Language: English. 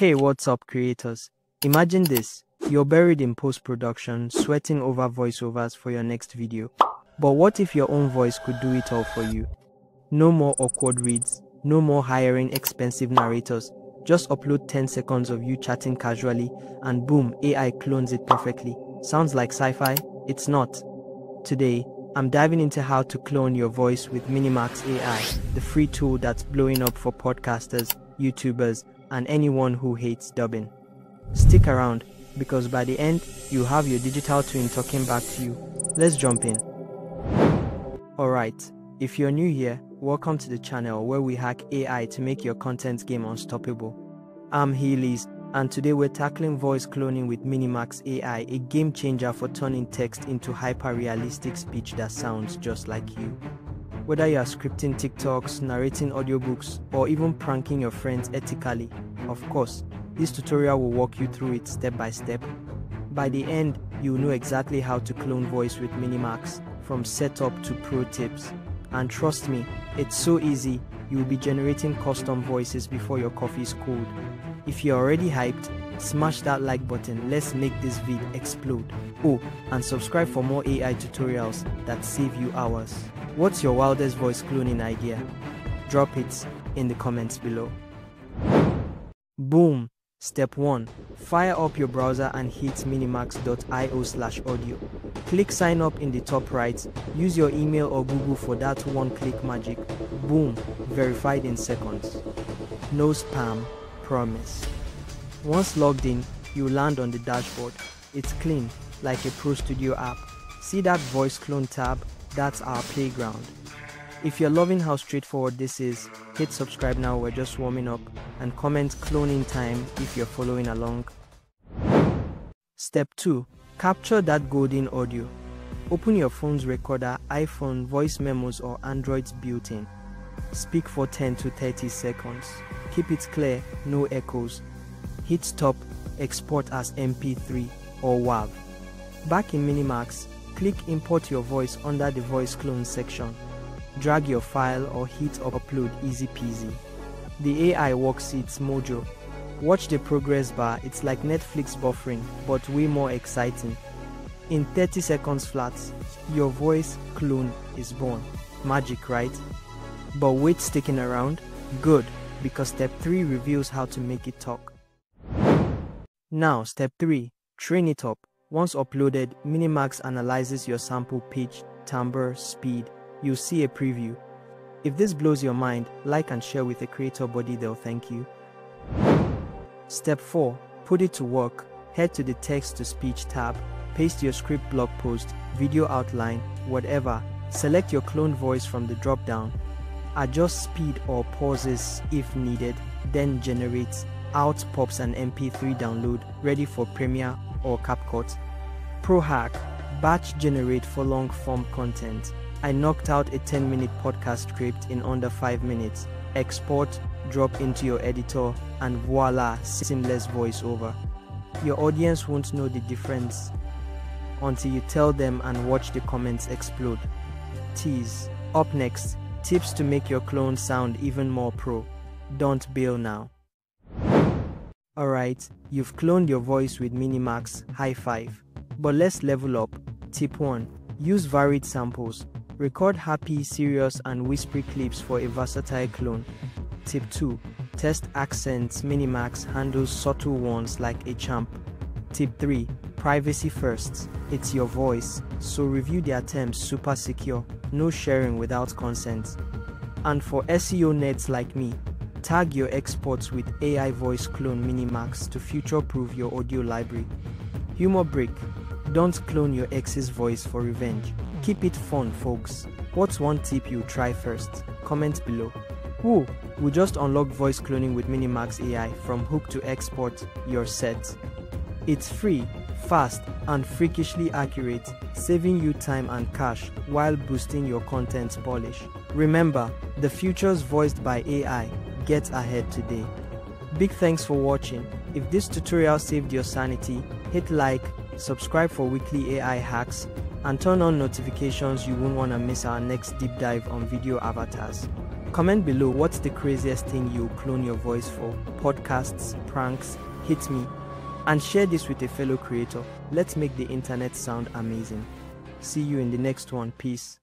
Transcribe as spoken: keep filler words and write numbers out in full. Hey, what's up creators? Imagine this, you're buried in post-production, sweating over voiceovers for your next video. But what if your own voice could do it all for you? No more awkward reads, no more hiring expensive narrators, just upload ten seconds of you chatting casually and boom, A I clones it perfectly. Sounds like sci-fi? It's not. Today, I'm diving into how to clone your voice with MiniMax A I, the free tool that's blowing up for podcasters, YouTubers, and anyone who hates dubbing. Stick around, because by the end, you'll have your digital twin talking back to you. Let's jump in. Alright, if you're new here, welcome to the channel where we hack A I to make your content game unstoppable. I'm Heelys, and today we're tackling voice cloning with MiniMax A I, a game changer for turning text into hyper-realistic speech that sounds just like you. Whether you are scripting TikToks, narrating audiobooks, or even pranking your friends ethically, of course, this tutorial will walk you through it step by step. By the end, you'll know exactly how to clone voice with MiniMax, from setup to pro tips. And trust me, it's so easy, you'll be generating custom voices before your coffee's cold. If you're already hyped, smash that like button, let's make this vid explode. Oh, and subscribe for more A I tutorials that save you hours. What's your wildest voice cloning idea? Drop it in the comments below. Boom! Step one. Fire up your browser and hit minimax dot i o slash audio. Click sign up in the top right, use your email or Google for that one-click magic. Boom! Verified in seconds. No spam, promise. Once logged in, you land on the dashboard. It's clean, like a Pro Studio app. See that voice clone tab? That's our playground. If you're loving how straightforward this is, hit subscribe now, we're just warming up, and comment cloning time if you're following along. Step two. Capture that golden audio. Open your phone's recorder, iPhone, voice memos, or Android's built-in. Speak for ten to thirty seconds. Keep it clear, no echoes. Hit stop, export as M P three or WAV. Back in MiniMax, click import your voice under the voice clone section. Drag your file or hit upload, easy peasy. The A I works its mojo. Watch the progress bar, it's like Netflix buffering, but way more exciting. In thirty seconds flat, your voice clone is born. Magic, right? But wait, sticking around? Good, because step three reveals how to make it talk. Now, step three. Train it up. Once uploaded, MiniMax analyzes your sample pitch, timbre, speed. You'll see a preview. If this blows your mind, like and share with the creator buddy, they'll thank you. Step four. Put it to work. Head to the text to speech tab, paste your script, blog post, video outline, whatever. Select your cloned voice from the drop down. Adjust speed or pauses if needed, then generate. Out pops an M P three download ready for Premiere or CapCut. Pro hack, batch generate for long form content. I knocked out a ten minute podcast script in under five minutes. Export, drop into your editor, and voila, seamless voiceover. Your audience won't know the difference until you tell them and watch the comments explode. Tease. Up next, tips to make your clone sound even more pro. Don't bail now. Alright, you've cloned your voice with MiniMax, high five. But let's level up. Tip one. Use varied samples. Record happy, serious, and whispery clips for a versatile clone. Tip two. Test accents. MiniMax handles subtle ones like a champ. Tip three. Privacy first. It's your voice, so review the attempts super secure. No sharing without consent. And for S E O nerds like me, tag your exports with A I voice clone MiniMax to future-proof your audio library. Humor break. Don't clone your ex's voice for revenge. Keep it fun, folks. What's one tip you try first? Comment below. Woo! We just unlocked voice cloning with MiniMax A I from hook to export, your set. It's free, fast, and freakishly accurate, saving you time and cash while boosting your content's polish. Remember, the future's voiced by A I. Get ahead today. Big thanks for watching. If this tutorial saved your sanity, hit like, subscribe for weekly A I hacks, and turn on notifications. You won't want to miss our next deep dive on video avatars. Comment below, what's the craziest thing you clone your voice for? Podcasts, pranks, hit me. And share this with a fellow creator. Let's make the internet sound amazing. See you in the next one. Peace.